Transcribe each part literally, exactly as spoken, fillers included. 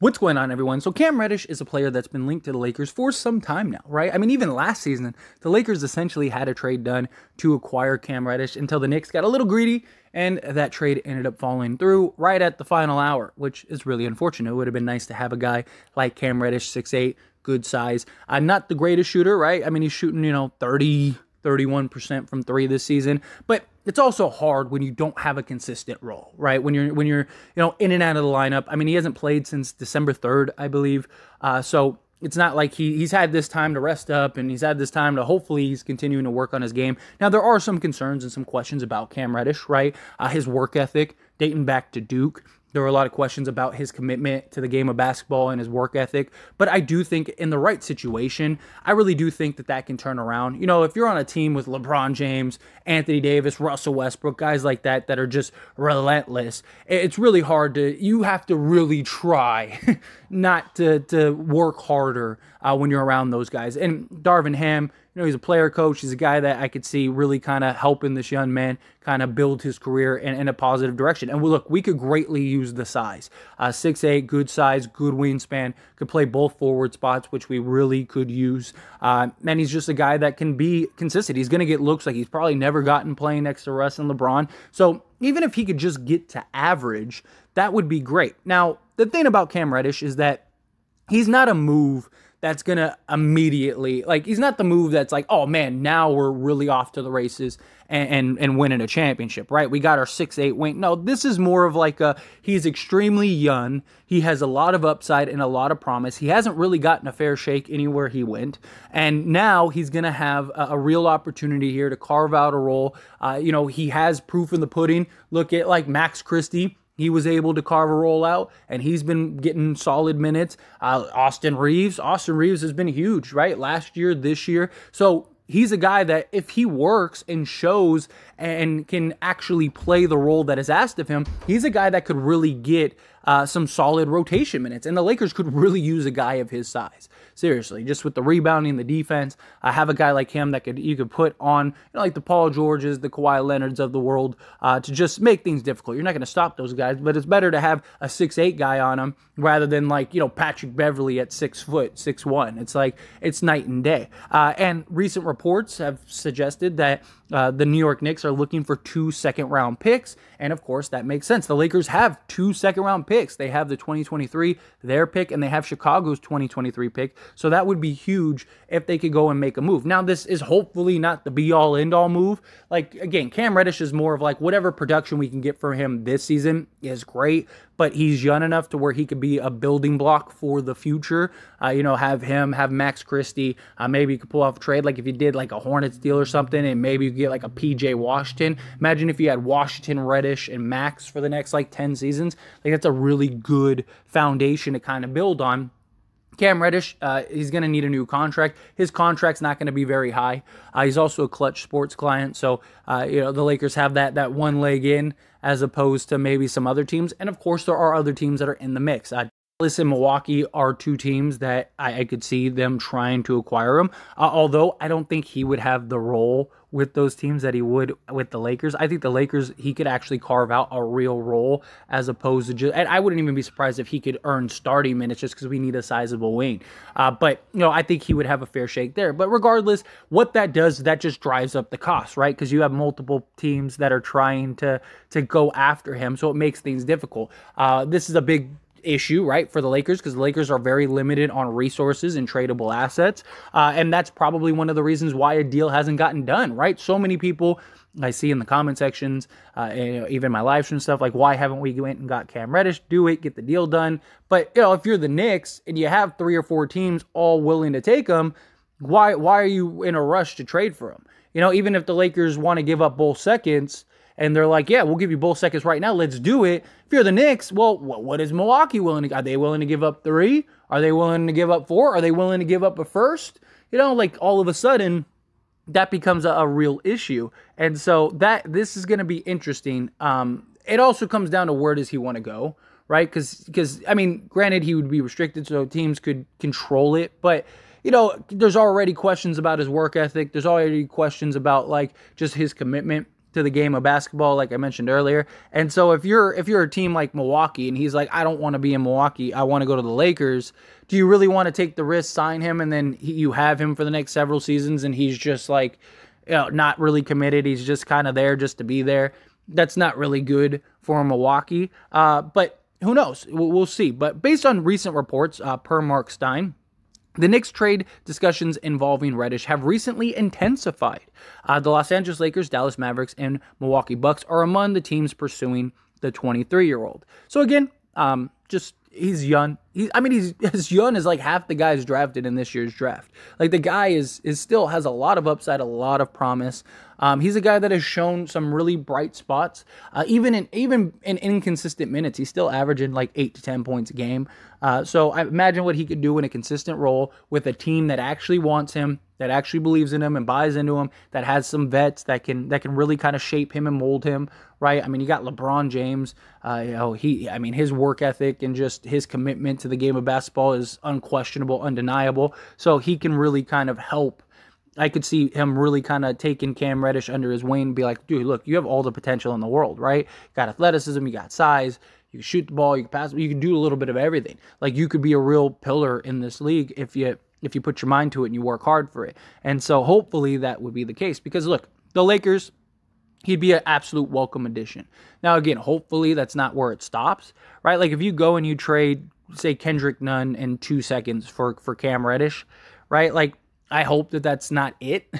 What's going on, everyone? So Cam Reddish is a player that's been linked to the Lakers for some time now, right? I mean, even last season, the Lakers essentially had a trade done to acquire Cam Reddish until the Knicks got a little greedy, and that trade ended up falling through right at the final hour, which is really unfortunate. It would have been nice to have a guy like Cam Reddish, six eight, good size. I'm not the greatest shooter, right? I mean, he's shooting, you know, thirty, thirty-one percent from three this season, but it's also hard when you don't have a consistent role, right? When you're, when you're, you know, in and out of the lineup. I mean, he hasn't played since December third, I believe. Uh, so it's not like he, he's had this time to rest up, and he's had this time to, hopefully he's continuing to work on his game. Now, there are some concerns and some questions about Cam Reddish, right? Uh, his work ethic dating back to Duke. There were a lot of questions about his commitment to the game of basketball and his work ethic, but I do think in the right situation, I really do think that that can turn around. You know, if you're on a team with LeBron James, Anthony Davis, Russell Westbrook, guys like that that are just relentless, it's really hard to, you have to really try not to, to work harder uh, when you're around those guys. And Darvin Ham, you know, he's a player coach. He's a guy that I could see really kind of helping this young man kind of build his career in, in a positive direction. And we, look, we could greatly use the size. Uh, six eight, good size, good wingspan, could play both forward spots, which we really could use. Uh, and he's just a guy that can be consistent. He's going to get looks like he's probably never gotten playing next to Russ and LeBron. So even if he could just get to average, that would be great. Now, the thing about Cam Reddish is that he's not a move that's going to immediately, like, he's not the move that's like, oh man, now we're really off to the races and, and, and winning a championship, right? We got our six eight win. No, this is more of like a, he's extremely young. He has a lot of upside and a lot of promise. He hasn't really gotten a fair shake anywhere he went. And now he's going to have a, a real opportunity here to carve out a role. Uh, you know, he has proof in the pudding. Look at like Max Christie. He was able to carve a roll out, and he's been getting solid minutes. Uh, Austin Reeves. Austin Reeves has been huge, right? Last year, this year. So he's a guy that if he works and shows and can actually play the role that is asked of him, he's a guy that could really get uh, some solid rotation minutes. And the Lakers could really use a guy of his size. Seriously, just with the rebounding, the defense, I have a guy like him that could you could put on, you know, like the Paul Georges, the Kawhi Leonards of the world uh, to just make things difficult. You're not going to stop those guys, but it's better to have a six eight guy on him rather than like, you know, Patrick Beverly at six foot, six one. It's like, it's night and day. Uh, and recent reports have suggested that uh, the New York Knicks are looking for two second round picks. And of course, that makes sense. The Lakers have two second round picks. They have the twenty twenty-three, their pick, and they have Chicago's twenty twenty-three pick. So that would be huge if they could go and make a move. Now, this is hopefully not the be-all, end-all move. Like, again, Cam Reddish is more of like whatever production we can get from him this season is great, but he's young enough to where he could be a building block for the future. Uh, you know, have him, have Max Christie. Uh, maybe you could pull off a trade like if you did like a Hornets deal or something, and maybe you could get like a P J. Washington. Imagine if you had Washington, Reddish, and Max for the next like ten seasons. Like, that's a really good foundation to kind of build on. Cam Reddish, uh, he's going to need a new contract. His contract's not going to be very high. Uh, he's also a Clutch Sports client, so uh, you know the Lakers have that that one leg in as opposed to maybe some other teams. And of course, there are other teams that are in the mix. Uh, Dallas and Milwaukee are two teams that I, I could see them trying to acquire him. Uh, although I don't think he would have the role with those teams that he would with the Lakers. I think the Lakers, he could actually carve out a real role as opposed to just, and I wouldn't even be surprised if he could earn starting minutes just because we need a sizable wing. Uh, but, you know, I think he would have a fair shake there. But regardless, what that does, that just drives up the cost, right? Because you have multiple teams that are trying to, to go after him. So it makes things difficult. Uh, this is a big issue, right, for the Lakers, because the Lakers are very limited on resources and tradable assets, uh, and that's probably one of the reasons why a deal hasn't gotten done, right? So many people I see in the comment sections, uh, and, you know, even my live stream stuff, like, why haven't we went and got Cam Reddish? Do it, get the deal done. But, you know, if you're the Knicks and you have three or four teams all willing to take him, why, why are you in a rush to trade for him? You know, even if the Lakers want to give up both seconds, and they're like, yeah, we'll give you both seconds right now. Let's do it. If you're the Knicks, well, what is Milwaukee willing to? Are they willing to give up three? Are they willing to give up four? Are they willing to give up a first? You know, like all of a sudden, that becomes a, a real issue. And so that this is going to be interesting. Um, it also comes down to where does he want to go, right? Because, because I mean, granted, he would be restricted, so teams could control it, but you know, there's already questions about his work ethic. There's already questions about like just his commitment to the game of basketball, like I mentioned earlier. And so if you're if you're a team like Milwaukee and he's like, I don't want to be in Milwaukee, I want to go to the Lakers, do you really want to take the risk, sign him, and then he, you have him for the next several seasons and he's just like, you know, not really committed, he's just kind of there just to be there? That's not really good for Milwaukee. Uh, but who knows? We'll, we'll see. But based on recent reports, uh, per Mark Stein, the Knicks trade discussions involving Reddish have recently intensified. Uh, the Los Angeles Lakers, Dallas Mavericks, and Milwaukee Bucks are among the teams pursuing the twenty-three-year-old. So again, um, just he's young. He's, I mean, he's as young as like half the guys drafted in this year's draft. Like the guy is is still has a lot of upside, a lot of promise. Um, he's a guy that has shown some really bright spots, uh, even in even in inconsistent minutes. He's still averaging like eight to ten points a game. Uh, so I imagine what he could do in a consistent role with a team that actually wants him, that actually believes in him and buys into him, that has some vets that can that can really kind of shape him and mold him, right? I mean, you got LeBron James. Uh, you know, he I mean, his work ethic and just his commitment to the game of basketball is unquestionable, undeniable. So he can really kind of help. I could see him really kind of taking Cam Reddish under his wing and be like, dude, look, you have all the potential in the world, right? You got athleticism, you got size, you can shoot the ball, you can pass, you can do a little bit of everything. Like you could be a real pillar in this league if you if you put your mind to it and you work hard for it. And so hopefully that would be the case because look, the Lakers, he'd be an absolute welcome addition. Now again, hopefully that's not where it stops, right? Like if you go and you trade, say, Kendrick Nunn in two seconds for for Cam Reddish, right? Like I hope that that's not it.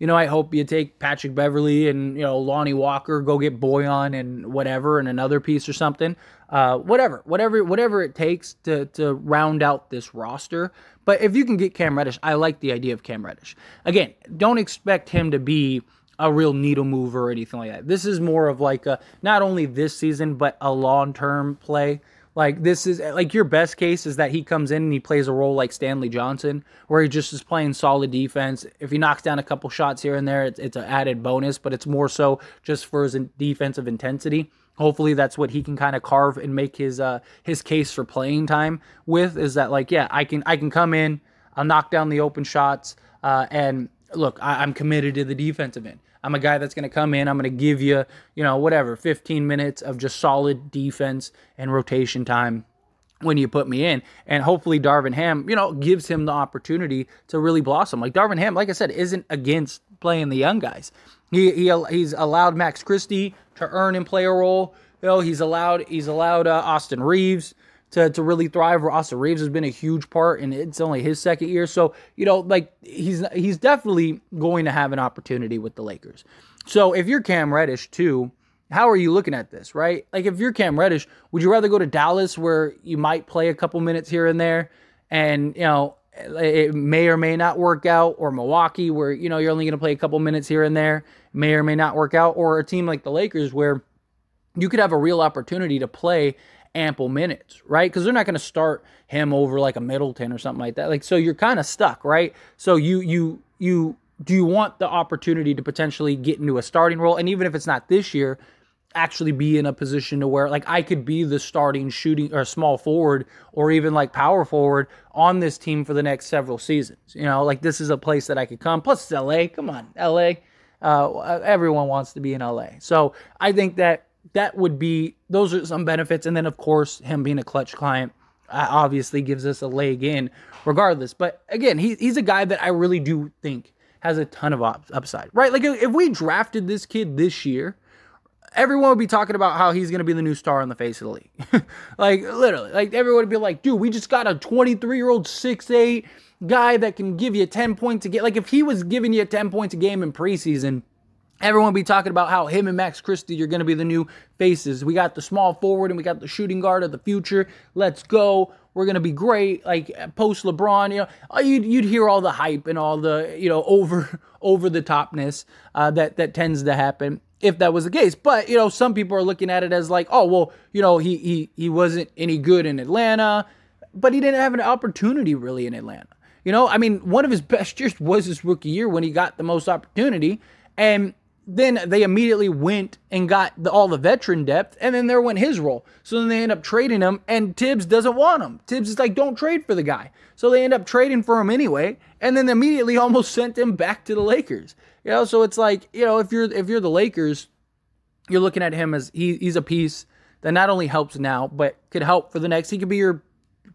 You know, I hope you take Patrick Beverly and, you know, Lonnie Walker, go get Boyan and whatever, and another piece or something. Uh, whatever, whatever, whatever it takes to to round out this roster. But if you can get Cam Reddish, I like the idea of Cam Reddish. Again, don't expect him to be a real needle mover or anything like that. This is more of like a, not only this season, but a long-term play. Like this is like your best case is that he comes in and he plays a role like Stanley Johnson, where he just is playing solid defense. If he knocks down a couple shots here and there, it's, it's an added bonus, but it's more so just for his defensive intensity. Hopefully that's what he can kind of carve and make his uh, his case for playing time with, is that like, yeah, I can I can come in, I'll knock down the open shots, uh, and look, I, I'm committed to the defensive end. I'm a guy that's going to come in. I'm going to give you, you know, whatever, fifteen minutes of just solid defense and rotation time when you put me in. And hopefully Darvin Ham, you know, gives him the opportunity to really blossom. Like Darvin Ham, like I said, isn't against playing the young guys. He, he he's allowed Max Christie to earn and play a role. You know, he's allowed he's allowed uh, Austin Reeves to, to really thrive. Austin Reeves has been a huge part, and it's only his second year. So, you know, like he's he's definitely going to have an opportunity with the Lakers. So if you're Cam Reddish too, how are you looking at this, right? Like if you're Cam Reddish, would you rather go to Dallas where you might play a couple minutes here and there and, you know, it may or may not work out, or Milwaukee where, you know, you're only going to play a couple minutes here and there, may or may not work out, or a team like the Lakers where you could have a real opportunity to play ample minutes, right? Because they're not going to start him over like a Middleton or something like that. Like, so you're kind of stuck, right? So you, you, you, do you want the opportunity to potentially get into a starting role? And even if it's not this year, actually be in a position to where, like, I could be the starting shooting or small forward or even like power forward on this team for the next several seasons. You know, like this is a place that I could come. Plus it's L A, come on, L A. Uh, everyone wants to be in L A. So I think that That would be, those are some benefits. And then, of course, him being a clutch client uh, obviously gives us a leg in regardless. But again, he, he's a guy that I really do think has a ton of op- upside, right? Like if, if we drafted this kid this year, everyone would be talking about how he's going to be the new star on the face of the league. Like literally, like everyone would be like, dude, we just got a twenty-three-year-old six eight guy that can give you ten points a game. Like if he was giving you ten points a game in preseason, everyone be talking about how him and Max Christie are going to be the new faces. We got the small forward and we got the shooting guard of the future. Let's go. We're going to be great. Like post LeBron, you know, you'd, you'd hear all the hype and all the, you know, over over the topness uh, that that tends to happen if that was the case. But, you know, some people are looking at it as like, oh, well, you know, he he he wasn't any good in Atlanta, but he didn't have an opportunity really in Atlanta. You know, I mean, one of his best years was his rookie year when he got the most opportunity, and then they immediately went and got the, all the veteran depth, and then there went his role. So then they end up trading him, and Tibbs doesn't want him. Tibbs is like, don't trade for the guy. So they end up trading for him anyway, and then immediately almost sent him back to the Lakers. You know, so it's like, you know, if you're if you're the Lakers, you're looking at him as he, he's a piece that not only helps now, but could help for the next. He could be your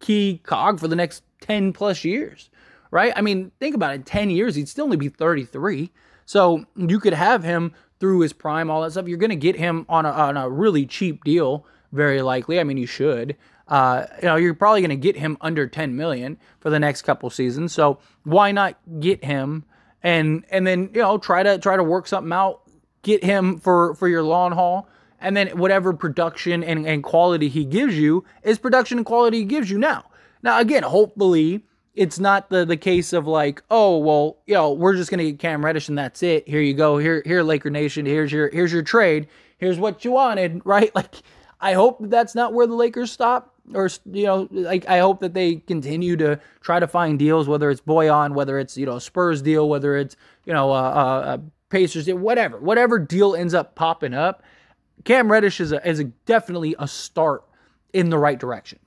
key cog for the next ten plus years, right? I mean, think about it. ten years, he'd still only be thirty-three. So you could have him through his prime, all that stuff. You're going to get him on a, on a really cheap deal, very likely. I mean, you should. Uh, you know, you're probably going to get him under ten million for the next couple seasons. So why not get him and and then, you know, try to try to work something out, get him for, for your long haul, and then whatever production and, and quality he gives you is production and quality he gives you now. Now, again, hopefully it's not the, the case of like, oh, well, you know, we're just going to get Cam Reddish and that's it. Here you go. Here, here, Laker Nation. Here's your, here's your trade. Here's what you wanted, right? Like, I hope that's not where the Lakers stop, or, you know, like, I hope that they continue to try to find deals, whether it's Boyan, whether it's, you know, Spurs deal, whether it's, you know, uh, uh, Pacers deal, whatever, whatever deal ends up popping up. Cam Reddish is, a, is a, definitely a start in the right direction.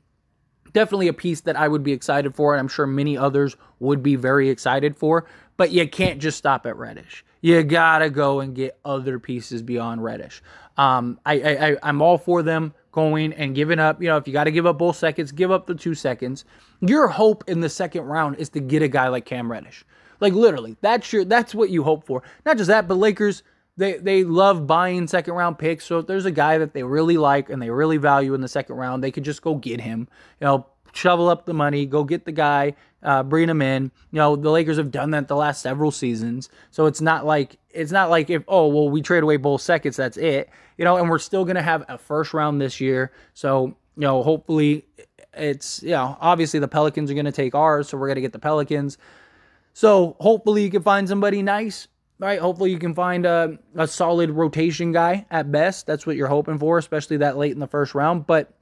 Definitely a piece that I would be excited for, and I'm sure many others would be very excited for, but you can't just stop at Reddish. You gotta go and get other pieces beyond Reddish. Um, I, I, I, I'm all for them going and giving up. You know, if you gotta give up both seconds, give up the two seconds. Your hope in the second round is to get a guy like Cam Reddish. Like, literally, that's your, that's what you hope for. Not just that, but Lakers, They they love buying second round picks. So if there's a guy that they really like and they really value in the second round, they could just go get him. You know, shovel up the money, go get the guy, uh, bring him in. You know, the Lakers have done that the last several seasons. So it's not like it's not like if oh well we trade away both seconds, that's it. You know, and we're still gonna have a first round this year. So, you know, hopefully it's, you know, obviously the Pelicans are gonna take ours, so we're gonna get the Pelicans. So hopefully you can find somebody nice. Right, hopefully you can find a, a solid rotation guy at best. That's what you're hoping for, especially that late in the first round. But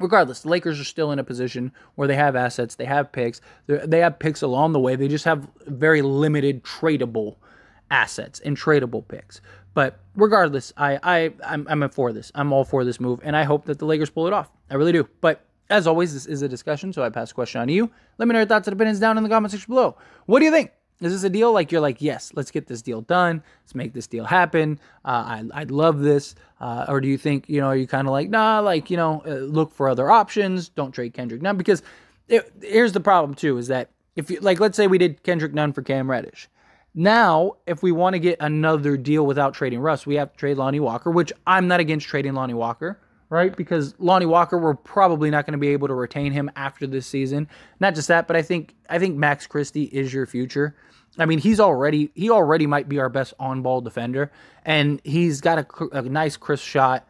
regardless, the Lakers are still in a position where they have assets, they have picks, they have picks along the way. They just have very limited tradable assets and tradable picks. But regardless, I, I, I'm, I'm for this. I'm all for this move, and I hope that the Lakers pull it off. I really do. But as always, this is a discussion, so I pass the question on to you. Let me know your thoughts and opinions down in the comment section below. What do you think? Is this a deal like you're like, yes, let's get this deal done. Let's make this deal happen. Uh, I I love this. Uh, or do you think, you know, are you kind of like, nah, like, you know, uh, look for other options. Don't trade Kendrick Nunn. Because it, here's the problem, too, is that if you, like, let's say we did Kendrick Nunn for Cam Reddish. Now, if we want to get another deal without trading Russ, we have to trade Lonnie Walker, which I'm not against trading Lonnie Walker, right? Because Lonnie Walker, we're probably not going to be able to retain him after this season. Not just that, but I think I think Max Christie is your future. I mean, he's already, he already might be our best on-ball defender, and he's got a, a nice crisp shot.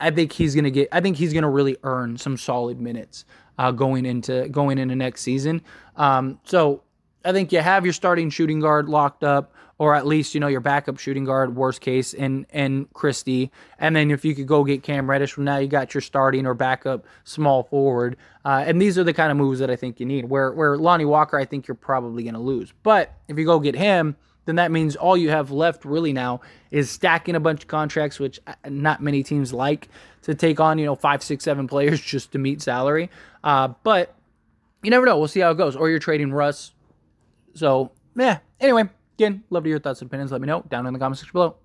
I think he's going to get, I think he's going to really earn some solid minutes uh, going into, going into next season. Um, so I think you have your starting shooting guard locked up, or at least, you know, your backup shooting guard, worst case, and, and Christie. And then if you could go get Cam Reddish, from now you got your starting or backup small forward. Uh, and these are the kind of moves that I think you need. Where, where Lonnie Walker, I think you're probably going to lose. But if you go get him, then that means all you have left really now is stacking a bunch of contracts, which not many teams like to take on, you know, five, six, seven players just to meet salary. Uh, but you never know. We'll see how it goes. Or you're trading Russ. So, yeah. Anyway. Again, love to hear your thoughts and opinions. Let me know down in the comment section below.